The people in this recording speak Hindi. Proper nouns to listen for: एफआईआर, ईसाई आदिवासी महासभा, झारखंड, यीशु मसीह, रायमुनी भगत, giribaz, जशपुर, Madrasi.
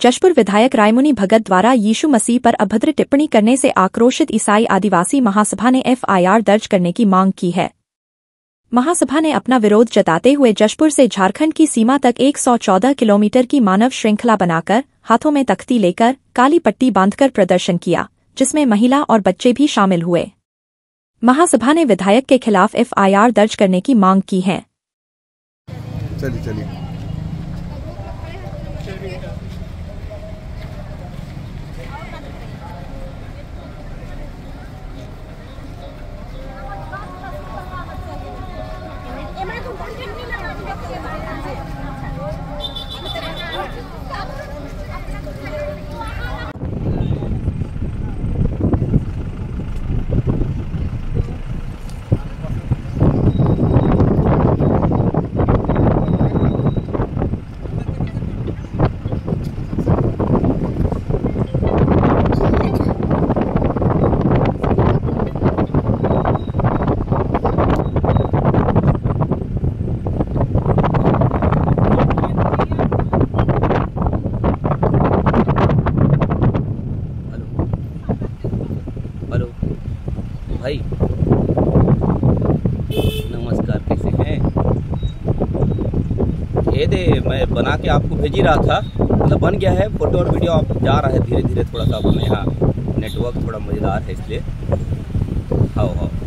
जशपुर विधायक रायमुनी भगत द्वारा यीशु मसीह पर अभद्र टिप्पणी करने से आक्रोशित ईसाई आदिवासी महासभा ने एफआईआर दर्ज करने की मांग की है। महासभा ने अपना विरोध जताते हुए जशपुर से झारखंड की सीमा तक 114 किलोमीटर की मानव श्रृंखला बनाकर, हाथों में तख्ती लेकर, काली पट्टी बांधकर प्रदर्शन किया, जिसमें महिला और बच्चे भी शामिल हुए। महासभा ने विधायक के खिलाफ एफआईआर दर्ज करने की मांग की है। भाई नमस्कार, कैसे हैं? ये दे मैं बना के आपको भेजी रहा था, मतलब बन गया है फोटो और वीडियो, आप जा रहा है धीरे धीरे, थोड़ा सा अपने यहाँ नेटवर्क थोड़ा मज़ेदार है इसलिए। हाँ।